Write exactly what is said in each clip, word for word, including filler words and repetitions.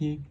you.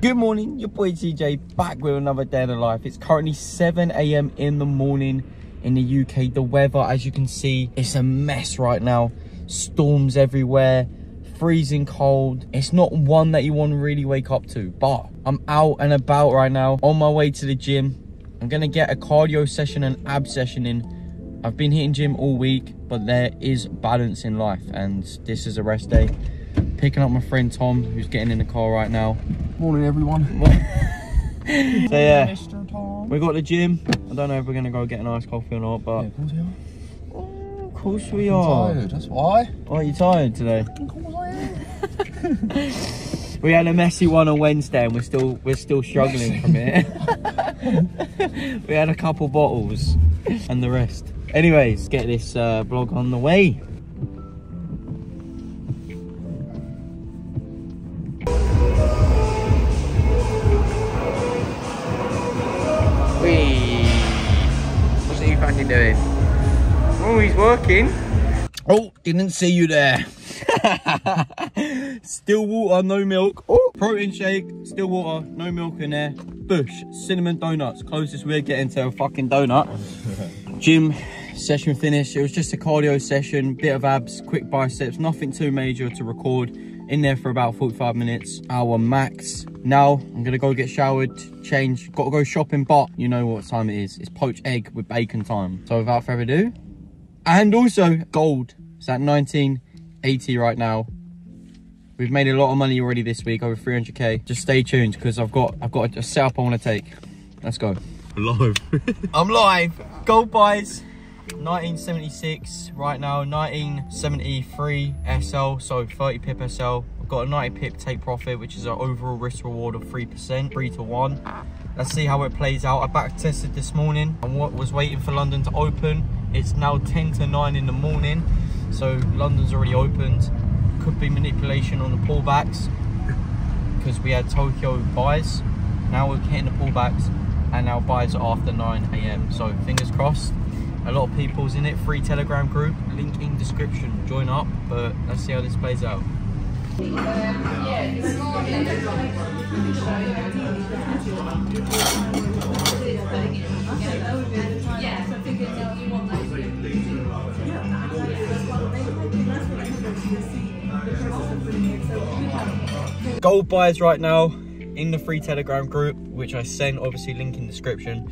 Good morning, your boy T J back with another day in the life. It's currently seven A M in the morning in the U K. The weather, as you can see, it's a mess right now. Storms everywhere, freezing cold. It's not one that you want to really wake up to, but I'm out and about right now on my way to the gym. I'm gonna get a cardio session and ab session in. I've been hitting gym all week, but there is balance in life, and this is a rest day. Picking up my friend Tom, who's getting in the car right now. Morning, everyone. So yeah, we got the gym. I don't know if we're gonna go get an iced coffee or not, but yeah, of course we are. Oh, of course we I'm are. Tired, that's why. Oh, you're tired today. Of course I am. We had a messy one on Wednesday, and we're still we're still struggling from it. We had a couple bottles and the rest. Anyways, get this uh, vlog on the way. Doing. Oh, he's working. Oh, didn't see you there. Still water, no milk. Oh, protein shake, still water, no milk in there. Bush cinnamon donuts, closest we're getting to a fucking donut. Gym session finished. It was just a cardio session, bit of abs, quick biceps, nothing too major to record. In there for about forty-five minutes, hour max. Now I'm gonna go get showered, change, gotta go shopping, but you know what time it is. It's poached egg with bacon time. So without further ado, and also gold. It's at nineteen eighty right now. We've made a lot of money already this week, over three hundred K. Just stay tuned, because I've got I've got a setup I wanna take. Let's go. I'm live. I'm live. Gold buys. nineteen seventy-six right now, nineteen seventy-three S L, so thirty pip S L. I've got a ninety pip take profit, which is an overall risk reward of three percent, three to one. Let's see how it plays out. I back tested this morning and what was waiting for London to open. It's now ten to nine in the morning, so London's already opened. Could be manipulation on the pullbacks, because we had Tokyo buys, now we're hitting the pullbacks, and now buys are after nine A M, so fingers crossed. A lot of people's in it. Free Telegram group, link in description, join up, but let's see how this plays out. Gold buys right now in the free Telegram group, which I sent, obviously link in description.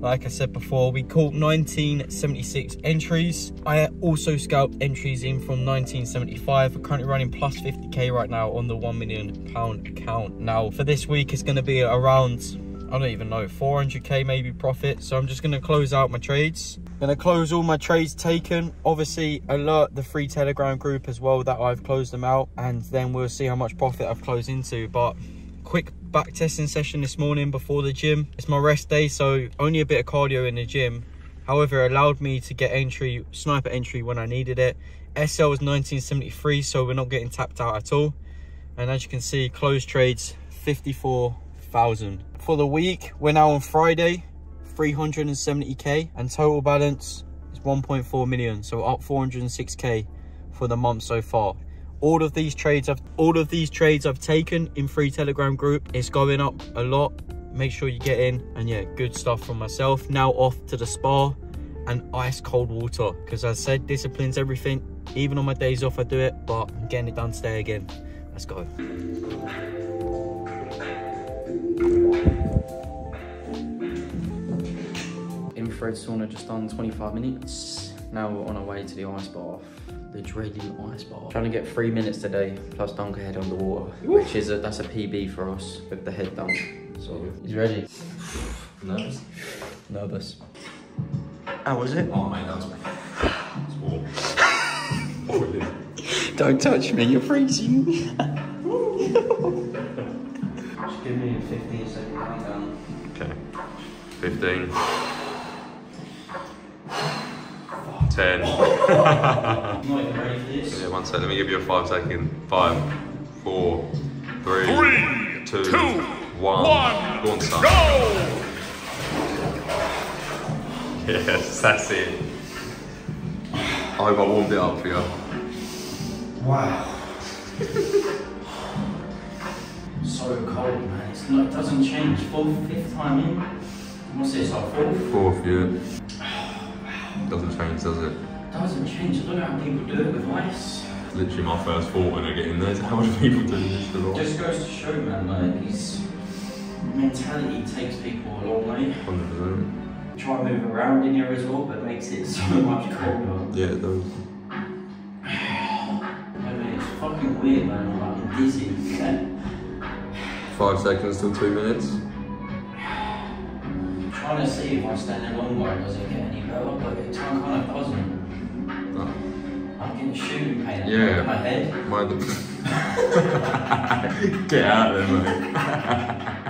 Like I said before, we caught nineteen seventy-six entries. I also scalped entries in from nineteen seventy-five. We're currently running plus fifty K right now on the one million pound account. Now, for this week, it's gonna be around, I don't even know, four hundred K maybe profit. So I'm just gonna close out my trades. Gonna close all my trades taken. Obviously, alert the free Telegram group as well that I've closed them out. And then we'll see how much profit I've closed into. But quick back testing session this morning before the gym. It's my rest day, so only a bit of cardio in the gym. However, it allowed me to get entry, sniper entry when I needed it. S L was nineteen seventy-three, so we're not getting tapped out at all. And as you can see, closed trades fifty-four thousand. For the week, we're now on Friday, three hundred seventy K, and total balance is one point four million, so up four hundred six K for the month so far. All of these trades I've all of these trades I've taken in free Telegram group. It's going up a lot. Make sure you get in, and yeah, good stuff from myself. Now off to the spa and ice cold water, because as I said, discipline's everything. Even on my days off I do it, but I'm getting it done today again. Let's go. Infrared sauna just done, twenty-five minutes. Now we're on our way to the ice bath. The dreaded ice bath. Trying to get three minutes today, plus dunk a head on the water, which is a, that's a P B for us with the head dunk. So he's ready. Nervous. Nervous. How was it? Oh mate, that was warm. It's warm. Don't touch me, you're freezing. Just give me a fifteen second count down. Okay. Fifteen. ten. Yeah, one sec, let me give you a five second. Five, four, three, three two, two, one. one go! On, son. Go! Yes, that's it. I hope I warmed it up for you. Wow. So cold, man. It's not, it doesn't change. Fourth, fifth time in. What's this, like fourth? Fourth, yeah. Wow. Doesn't change, does it? Doesn't change. I don't know how people do it with ice. Literally my first thought when I get in there is how do people do this a lot? Just goes to show, man, like his mentality takes people a long way. one hundred percent. Try and move around in here as well, but makes it so much colder. Yeah, it does. I mean, it's fucking weird, man. Like, I'm dizzy. Five seconds till two minutes. I'm trying to see if I stand there longer, does it get any better? But it kind of doesn't. No. I'm getting shooting pain yeah. my head. My Get out of there, mate. I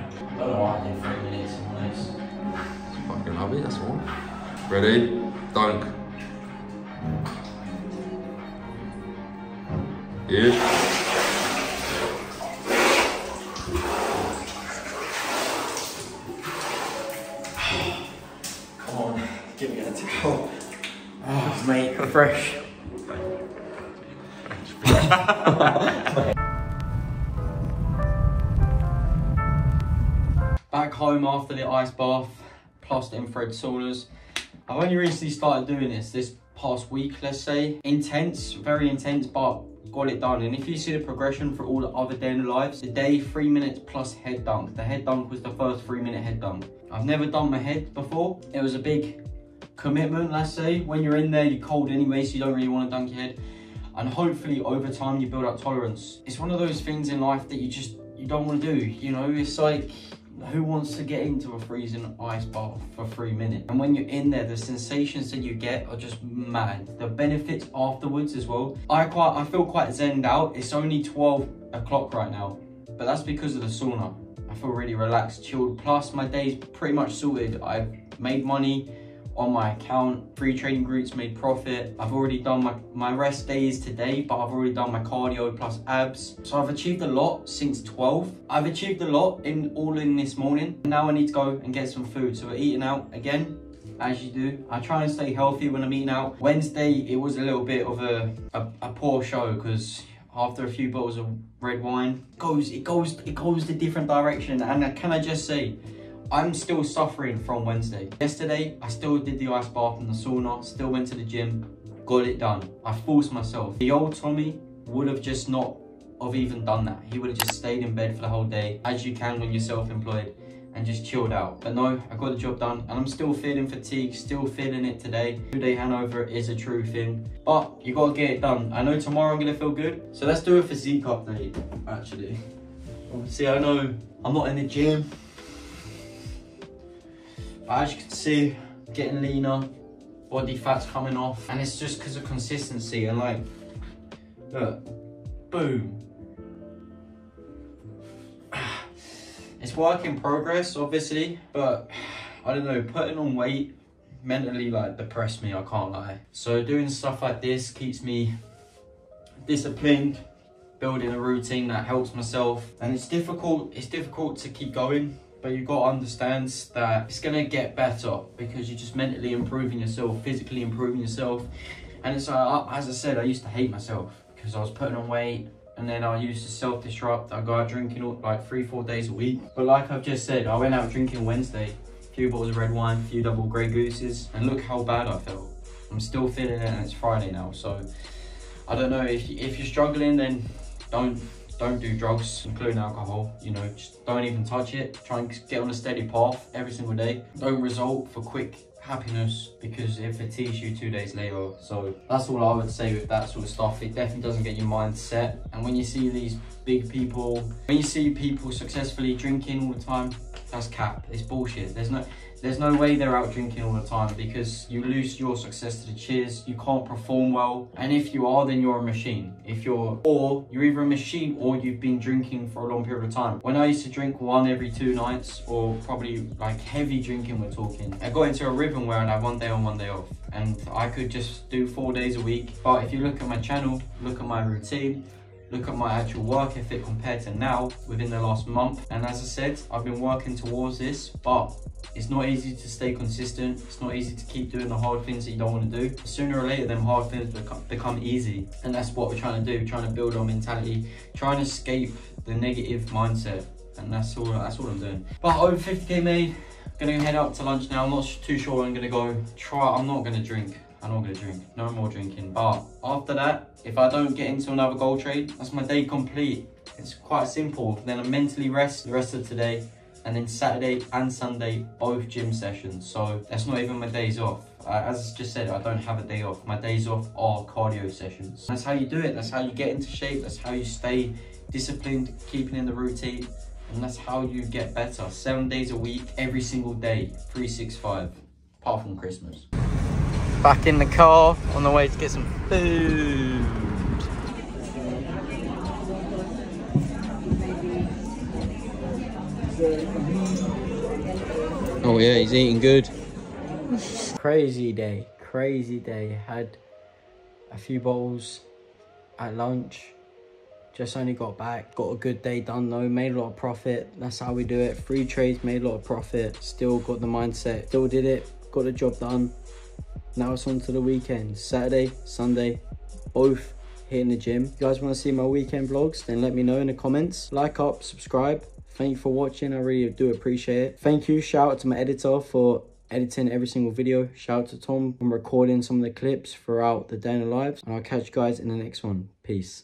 don't know why I did three minutes and one else. It's fucking love it, that's all. Ready? Dunk. Yeah. Come on, give me that to go. Oh, mate, fresh. Back home after the ice bath, plus infrared saunas. I've only recently started doing this this past week, let's say. Intense, very intense, but got it done. And if you see the progression for all the other day in the lives, the day three minutes plus head dunk. The head dunk was the first three minute head dunk. I've never done my head before. It was a big commitment, let's say. When you're in there, you're cold anyway, so you don't really want to dunk your head. And hopefully over time you build up tolerance. It's one of those things in life that you just, you don't want to do, you know? It's like, who wants to get into a freezing ice bath for three minutes? And when you're in there, the sensations that you get are just mad. The benefits afterwards as well. I quite, I feel quite zenned out. It's only twelve o'clock right now, but that's because of the sauna. I feel really relaxed, chilled. Plus my day's pretty much sorted. I've made money on my account, free trading groups made profit. I've already done my, my rest days today, but I've already done my cardio plus abs. So I've achieved a lot since twelve. I've achieved a lot in all in this morning. Now I need to go and get some food. So we're eating out again, as you do. I try and stay healthy when I'm eating out. Wednesday, it was a little bit of a, a, a poor show because after a few bottles of red wine, it goes, it goes, it goes the different direction. And can I just say, I'm still suffering from Wednesday. Yesterday, I still did the ice bath and the sauna, still went to the gym, got it done. I forced myself. The old Tommy would have just not have even done that. He would have just stayed in bed for the whole day, as you can when you're self-employed, and just chilled out. But no, I got the job done, and I'm still feeling fatigued, still feeling it today. Two-day hangover is a true thing, but you gotta get it done. I know tomorrow I'm gonna feel good, so let's do a physique update, actually. Obviously, I know I'm not in the gym, but as you can see, getting leaner, body fat's coming off, and it's just because of consistency. And like, look, boom. It's work in progress, obviously, but I don't know, putting on weight mentally like depressed me, I can't lie. So doing stuff like this keeps me disciplined, building a routine that helps myself. And it's difficult, it's difficult to keep going, but you've got to understand that it's gonna get better because you're just mentally improving yourself, physically improving yourself. And it's like, as I said, I used to hate myself because I was putting on weight, and then I used to self-disrupt. I go out drinking all, like three, four days a week. But like I've just said, I went out drinking Wednesday, a few bottles of red wine, a few double Grey Gooses, and look how bad I felt. I'm still feeling it, and it's Friday now. So I don't know, if, if you're struggling, then don't, Don't do drugs, including alcohol, you know, just don't even touch it. Try and get on a steady path every single day. Don't result for quick happiness because it fatigues you two days later. So that's all I would say with that sort of stuff. It definitely doesn't get your mind set. And when you see these big people, when you see people successfully drinking all the time, that's cap, it's bullshit. There's no, there's no way they're out drinking all the time because you lose your success to the cheers, you can't perform well. And if you are, then you're a machine. If you're, or you're either a machine or you've been drinking for a long period of time. When I used to drink one every two nights or probably like heavy drinking, we're talking, I got into a rhythm where I'd have one day on, one day off. And I could just do four days a week. But if you look at my channel, look at my routine, look at my actual work ethic compared to now within the last month. And as I said, I've been working towards this, but it's not easy to stay consistent. It's not easy to keep doing the hard things that you don't want to do. Sooner or later, them hard things become, become easy. And that's what we're trying to do, trying to build our mentality, trying to escape the negative mindset. And that's all, that's all I'm doing. But over fifty K made, I'm gonna head out to lunch now. I'm not too sure where I'm gonna go. Try, I'm not gonna drink. I'm not gonna drink, no more drinking. But after that, if I don't get into another gold trade, that's my day complete. It's quite simple. Then I mentally rest the rest of today. And then Saturday and Sunday, both gym sessions. So that's not even my days off. Uh, as I just said, I don't have a day off. My days off are cardio sessions. That's how you do it. That's how you get into shape. That's how you stay disciplined, keeping in the routine. And that's how you get better. Seven days a week, every single day, three sixty-five, apart from Christmas. Back in the car, on the way to get some food. Oh yeah, he's eating good. Crazy day, crazy day. Had a few bottles at lunch. Just only got back, got a good day done though, made a lot of profit. That's how we do it. Three trades, made a lot of profit, still got the mindset, still did it, got the job done. Now it's on to the weekend. Saturday, Sunday, both hitting the gym. If you guys want to see my weekend vlogs, then let me know in the comments. Like up, subscribe. Thank you for watching, I really do appreciate it. Thank you, shout out to my editor for editing every single video. Shout out to Tom, I'm recording some of the clips throughout the day in the lives. And I'll catch you guys in the next one. Peace.